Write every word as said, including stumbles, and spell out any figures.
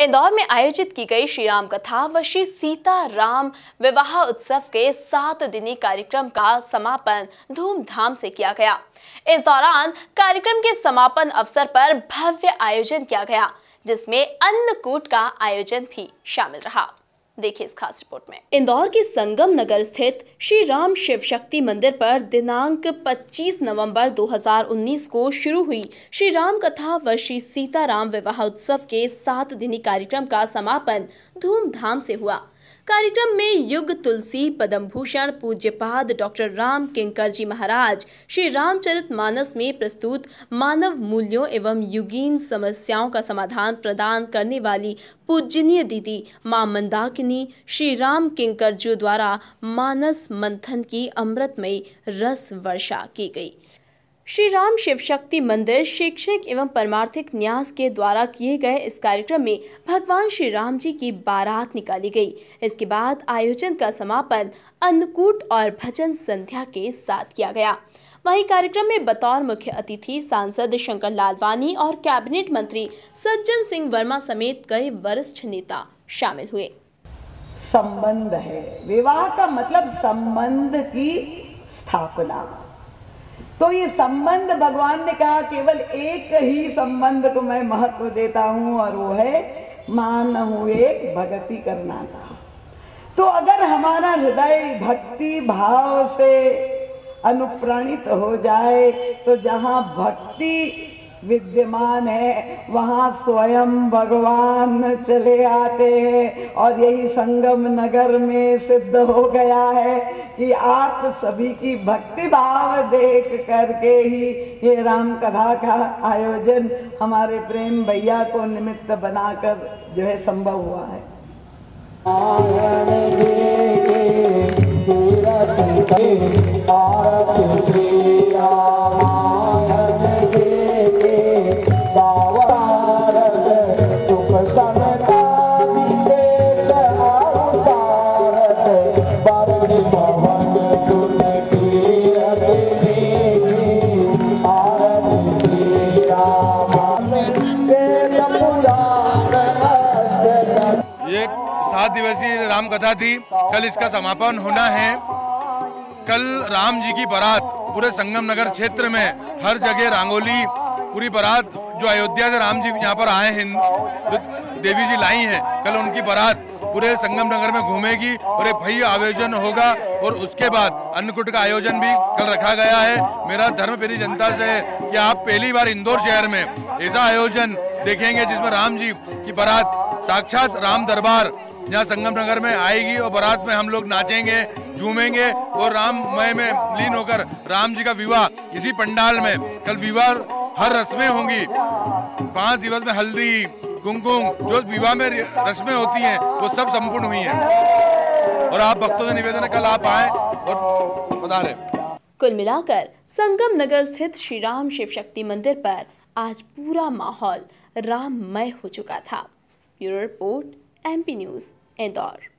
इंदौर में आयोजित की गई श्री राम कथा व श्री सीता राम विवाह उत्सव के सात दिनी कार्यक्रम का समापन धूमधाम से किया गया। इस दौरान कार्यक्रम के समापन अवसर पर भव्य आयोजन किया गया, जिसमें अन्नकूट का आयोजन भी शामिल रहा। देखिए इस खास रिपोर्ट में। इंदौर के संगम नगर स्थित श्री राम शिव शक्ति मंदिर पर दिनांक पच्चीस नवंबर दो हज़ार उन्नीस को शुरू हुई श्री राम कथा व श्री सीता राम विवाह उत्सव के सात दिनी कार्यक्रम का समापन धूमधाम से हुआ। कार्यक्रम में युग तुलसी पद्म भूषण पूज्यपाद डॉक्टर राम किंकर जी महाराज श्री रामचरितमानस में प्रस्तुत मानव मूल्यों एवं युगीन समस्याओं का समाधान प्रदान करने वाली पूजनीय दीदी मां मंदाकिनी श्री राम किंकर जी द्वारा मानस मंथन की अमृतमयी रस वर्षा की गई। श्री राम शिव शक्ति मंदिर शैक्षिक एवं परमार्थिक न्यास के द्वारा किए गए इस कार्यक्रम में भगवान श्री राम जी की बारात निकाली गई। इसके बाद आयोजन का समापन अन्नकूट और भजन संध्या के साथ किया गया। वहीं कार्यक्रम में बतौर मुख्य अतिथि सांसद शंकर लाल वानी और कैबिनेट मंत्री सज्जन सिंह वर्मा समेत कई वरिष्ठ नेता शामिल हुए। संबंध है, विवाह का मतलब संबंध की स्थापना। तो ये संबंध भगवान ने कहा केवल एक ही संबंध को मैं महत्व देता हूं और वो है मान हूं एक भक्ति करना का। तो अगर हमारा हृदय भक्ति भाव से अनुप्राणित हो जाए तो जहां भक्ति विद्यमान है वहां स्वयं भगवान चले आते हैं। और यही संगम नगर में सिद्ध हो गया है कि आप सभी की भक्ति भाव देख करके ही ये राम कथा का आयोजन हमारे प्रेम भैया को निमित्त बनाकर जो है संभव हुआ है। सात दिवसीय राम कथा थी, कल इसका समापन होना है। कल राम जी की बारात पूरे संगम नगर क्षेत्र में हर जगह रंगोली, पूरी बारात जो अयोध्या से राम जी यहाँ पर आए हैं, जो देवी जी लाई हैं, कल उनकी बारात पूरे संगम नगर में घूमेगी और एक भव्य आयोजन होगा। और उसके बाद अन्नकूट का आयोजन भी कल रखा गया है। मेरा धर्मप्रिय जनता से है कि आप पहली बार इंदौर शहर में ऐसा आयोजन देखेंगे जिसमें राम जी की बारात साक्षात राम दरबार यहाँ संगम नगर में आएगी और बारात में हम लोग नाचेंगे, झूमेंगे और राममय में लीन होकर राम जी का विवाह इसी पंडाल में। कल विवाह हर रस्में होंगी, पांच दिवस में हल्दी कुमकुम जो विवाह में रस्में होती हैं वो सब संपूर्ण हुई हैं। और आप भक्तों से निवेदन है कल आप आए और बता रहे। कुल मिलाकर संगम नगर स्थित श्री राम शिव शक्ति मंदिर पर आज पूरा माहौल राममय हो चुका था। Bureau report M P news Indore.